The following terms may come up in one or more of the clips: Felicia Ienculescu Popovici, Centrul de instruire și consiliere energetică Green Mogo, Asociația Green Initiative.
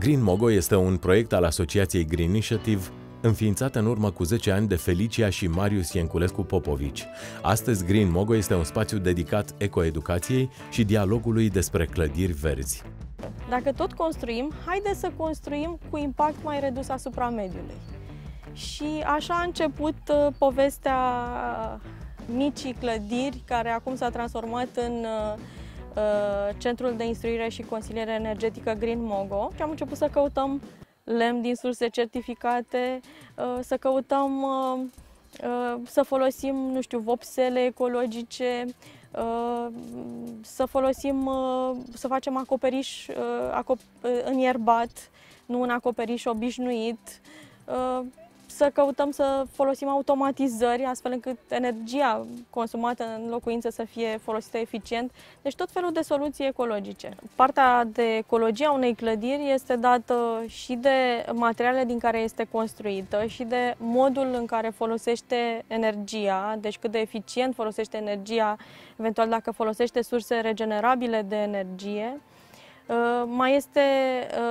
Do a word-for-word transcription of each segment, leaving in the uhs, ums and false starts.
Green Mogo este un proiect al Asociației Green Initiative, înființat în urmă cu zece ani de Felicia și Marius Ienculescu Popovici. Astăzi, Green Mogo este un spațiu dedicat ecoeducației și dialogului despre clădiri verzi. Dacă tot construim, haideți să construim cu impact mai redus asupra mediului. Și așa a început povestea micii clădiri, care acum s-a transformat în Centrul de instruire și consiliere energetică Green Mogo. Și am început să căutăm lemn din surse certificate, să căutăm să folosim, nu știu, vopsele ecologice, să folosim, să facem acoperiș înierbat, nu un acoperiș obișnuit, să căutăm să folosim automatizări, astfel încât energia consumată în locuință să fie folosită eficient. Deci tot felul de soluții ecologice. Partea de ecologie a unei clădiri este dată și de materialele din care este construită și de modul în care folosește energia, deci cât de eficient folosește energia, eventual dacă folosește surse regenerabile de energie. Mai este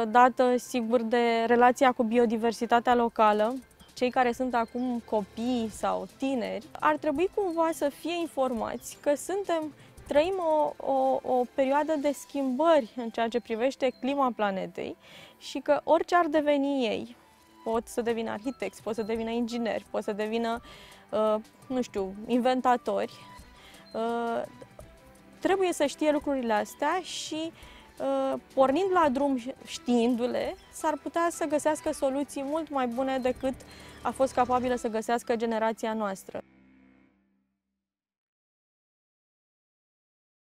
dată, sigur, de relația cu biodiversitatea locală. Cei care sunt acum copii sau tineri ar trebui cumva să fie informați că suntem, trăim o, o, o perioadă de schimbări în ceea ce privește clima planetei și că orice ar deveni ei, pot să devină arhitecți, pot să devină ingineri, pot să devină, nu știu, inventatori, trebuie să știe lucrurile astea și pornind la drum știindu-le, s-ar putea să găsească soluții mult mai bune decât a fost capabilă să găsească generația noastră.